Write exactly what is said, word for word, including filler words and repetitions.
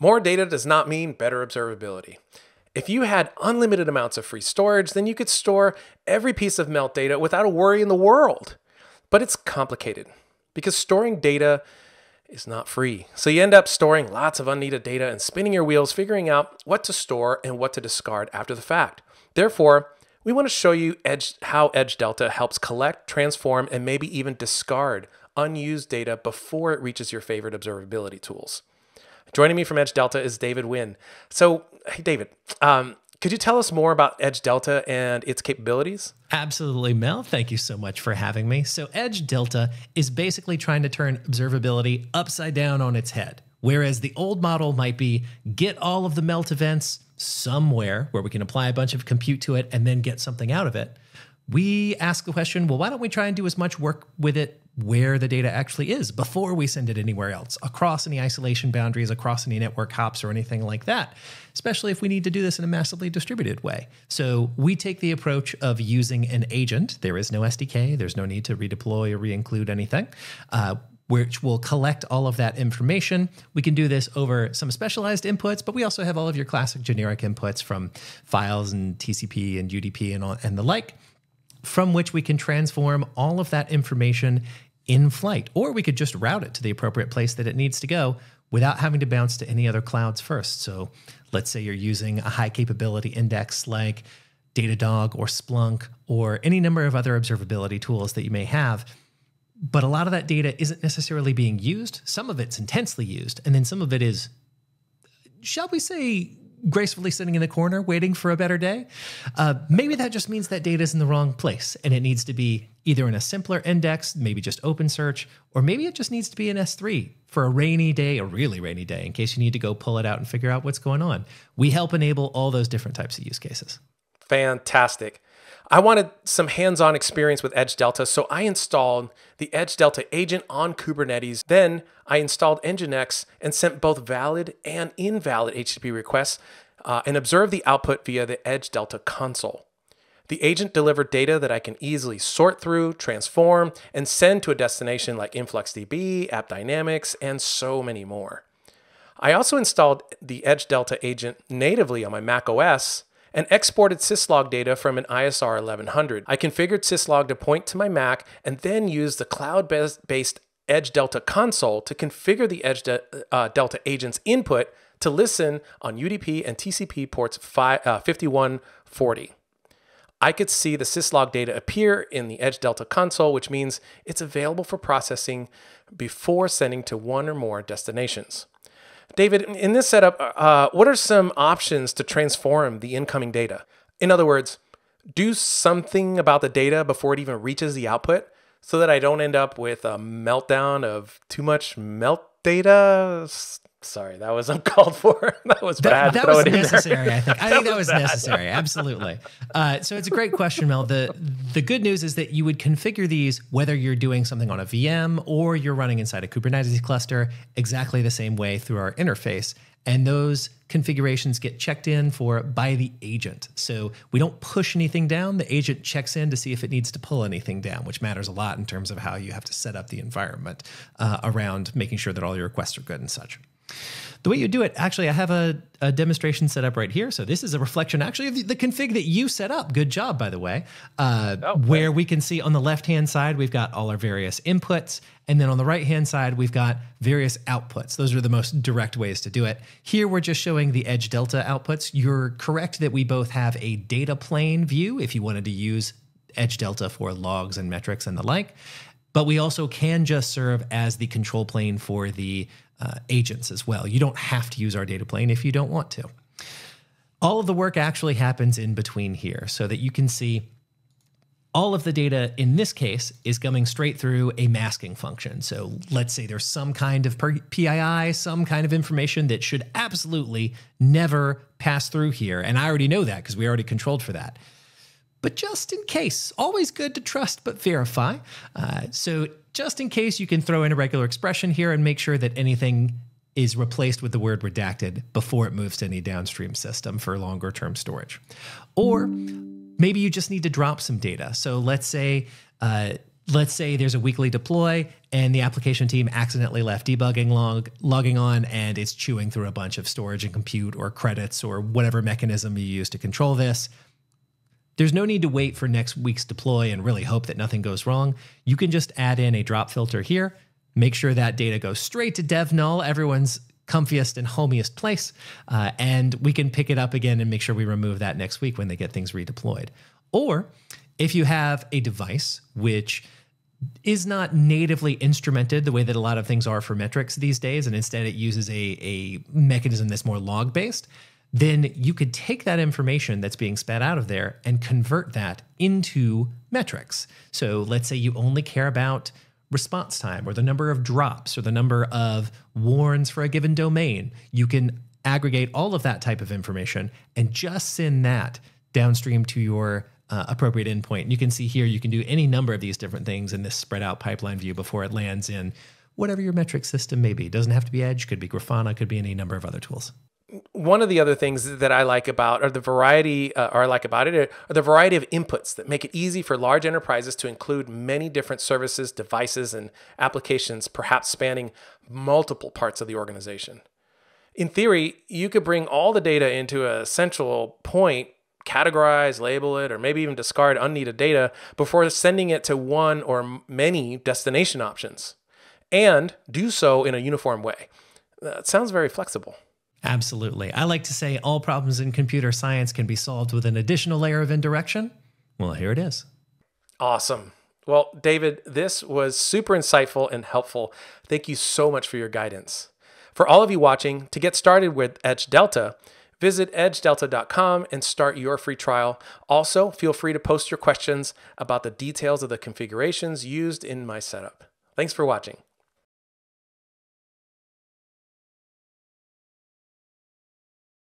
More data does not mean better observability. If you had unlimited amounts of free storage, then you could store every piece of MELT data without a worry in the world. But it's complicated because storing data is not free. So you end up storing lots of unneeded data and spinning your wheels, figuring out what to store and what to discard after the fact. Therefore, we want to show you Edge, how Edge Delta helps collect, transform, and maybe even discard unused data before it reaches your favorite observability tools. Joining me from Edge Delta is David Wynn. So, hey David, um, could you tell us more about Edge Delta and its capabilities? Absolutely, Mel. Thank you so much for having me. So Edge Delta is basically trying to turn observability upside down on its head. Whereas the old model might be get all of the MELT events somewhere where we can apply a bunch of compute to it and then get something out of it. We ask the question, well, why don't we try and do as much work with it where the data actually is before we send it anywhere else, across any isolation boundaries, across any network hops or anything like that, especially if we need to do this in a massively distributed way. So we take the approach of using an agent. There is no S D K. There's no need to redeploy or reinclude anything. Uh, which will collect all of that information. We can do this over some specialized inputs, but we also have all of your classic generic inputs from files and T C P and U D P and all, and the like, from which we can transform all of that information in flight, or we could just route it to the appropriate place that it needs to go without having to bounce to any other clouds first. So let's say you're using a high capability index like Datadog or Splunk or any number of other observability tools that you may have. But a lot of that data isn't necessarily being used. Some of it's intensely used. And then some of it is, shall we say, gracefully sitting in the corner waiting for a better day. Uh, maybe that just means that data is in the wrong place and it needs to be either in a simpler index, maybe just OpenSearch, or maybe it just needs to be in S three for a rainy day, a really rainy day, in case you need to go pull it out and figure out what's going on. We help enable all those different types of use cases. Fantastic. I wanted some hands-on experience with Edge Delta, so I installed the Edge Delta agent on Kubernetes. Then I installed NGINX and sent both valid and invalid H T T P requests uh, and observed the output via the Edge Delta console. The agent delivered data that I can easily sort through, transform, and send to a destination like InfluxDB, AppDynamics, and so many more. I also installed the Edge Delta agent natively on my macOS and exported syslog data from an I S R eleven hundred. I configured syslog to point to my Mac and then used the cloud-based Edge Delta console to configure the Edge De uh, Delta agent's input to listen on U D P and T C P ports fifty-one forty. I could see the syslog data appear in the Edge Delta console, which means it's available for processing before sending to one or more destinations. David, in this setup, uh, what are some options to transform the incoming data? In other words, do something about the data before it even reaches the output so that I don't end up with a meltdown of too much MELT data. Sorry, that was uncalled for. That was that, bad. That was necessary, I think. I think that was necessary, absolutely. Uh, so it's a great question, Mel. The, the good news is that you would configure these whether you're doing something on a V M or you're running inside a Kubernetes cluster exactly the same way through our interface. And those configurations get checked in for by the agent. So we don't push anything down. The agent checks in to see if it needs to pull anything down, which matters a lot in terms of how you have to set up the environment uh, around making sure that all your requests are good and such. The way you do it, actually, I have a, a demonstration set up right here. So this is a reflection, actually, of the, the config that you set up. Good job, by the way, uh, oh, where we can see on the left-hand side, we've got all our various inputs. And then on the right-hand side, we've got various outputs. Those are the most direct ways to do it. Here, we're just showing the Edge Delta outputs. You're correct that we both have a data plane view if you wanted to use Edge Delta for logs and metrics and the like. But we also can just serve as the control plane for the Uh, agents as well. You don't have to use our data plane if you don't want to. All of the work actually happens in between here so that you can see all of the data in this case is coming straight through a masking function. So let's say there's some kind of P I I, some kind of information that should absolutely never pass through here. And I already know that because we already controlled for that. But just in case, always good to trust but verify. Uh, so just in case, you can throw in a regular expression here and make sure that anything is replaced with the word redacted before it moves to any downstream system for longer term storage. Or maybe you just need to drop some data. So let's say uh, let's say there's a weekly deploy and the application team accidentally left debugging log, logging on, and it's chewing through a bunch of storage and compute or credits or whatever mechanism you use to control this. There's no need to wait for next week's deploy and really hope that nothing goes wrong. You can just add in a drop filter here, make sure that data goes straight to dev null, everyone's comfiest and homiest place, uh, and we can pick it up again and make sure we remove that next week when they get things redeployed. Or if you have a device which is not natively instrumented the way that a lot of things are for metrics these days, and instead it uses a, a mechanism that's more log-based, then you could take that information that's being spat out of there and convert that into metrics. So let's say you only care about response time or the number of drops or the number of warns for a given domain. You can aggregate all of that type of information and just send that downstream to your uh, appropriate endpoint. And you can see here, you can do any number of these different things in this spread out pipeline view before it lands in whatever your metric system may be. It doesn't have to be Edge, could be Grafana, could be any number of other tools. One of the other things that I like about, or the variety, uh, or I like about it, are the variety of inputs that make it easy for large enterprises to include many different services, devices, and applications, perhaps spanning multiple parts of the organization. In theory, you could bring all the data into a central point, categorize, label it, or maybe even discard unneeded data before sending it to one or many destination options, and do so in a uniform way. That sounds very flexible. Absolutely. I like to say all problems in computer science can be solved with an additional layer of indirection. Well, here it is. Awesome. Well, David, this was super insightful and helpful. Thank you so much for your guidance. For all of you watching, to get started with Edge Delta, visit edge delta dot com and start your free trial. Also, feel free to post your questions about the details of the configurations used in my setup. Thanks for watching.